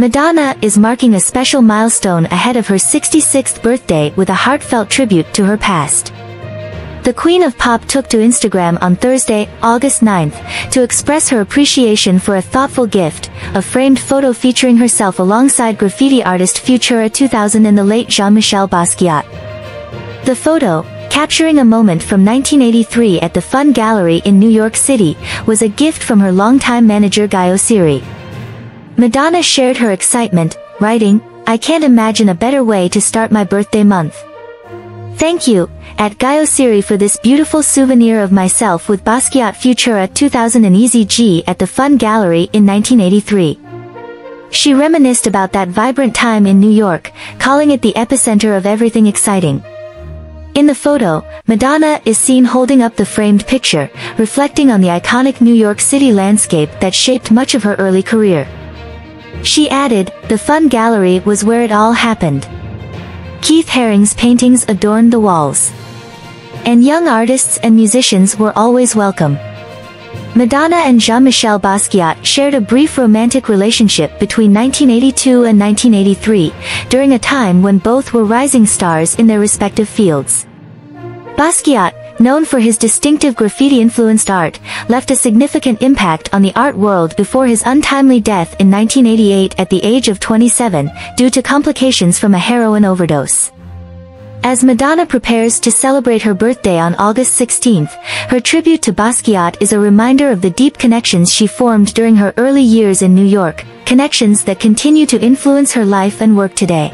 Madonna is marking a special milestone ahead of her 66th birthday with a heartfelt tribute to her past. The Queen of Pop took to Instagram on Thursday, August 9th, to express her appreciation for a thoughtful gift, a framed photo featuring herself alongside graffiti artist Futura 2000 and the late Jean-Michel Basquiat. The photo, capturing a moment from 1983 at the Fun Gallery in New York City, was a gift from her longtime manager Guy Oseary. Madonna shared her excitement, writing, "I can't imagine a better way to start my birthday month. Thank you, at Guy Oseary, for this beautiful souvenir of myself with Basquiat, Futura 2000 and Easy G at the Fun Gallery in 1983. She reminisced about that vibrant time in New York, calling it the epicenter of everything exciting. In the photo, Madonna is seen holding up the framed picture, reflecting on the iconic New York City landscape that shaped much of her early career. She added, "The Fun Gallery was where it all happened. Keith Haring's paintings adorned the walls. And young artists and musicians were always welcome." Madonna and Jean-Michel Basquiat shared a brief romantic relationship between 1982 and 1983, during a time when both were rising stars in their respective fields. Basquiat, known for his distinctive graffiti-influenced art, left a significant impact on the art world before his untimely death in 1988 at the age of 27, due to complications from a heroin overdose. As Madonna prepares to celebrate her birthday on August 16th, her tribute to Basquiat is a reminder of the deep connections she formed during her early years in New York, connections that continue to influence her life and work today.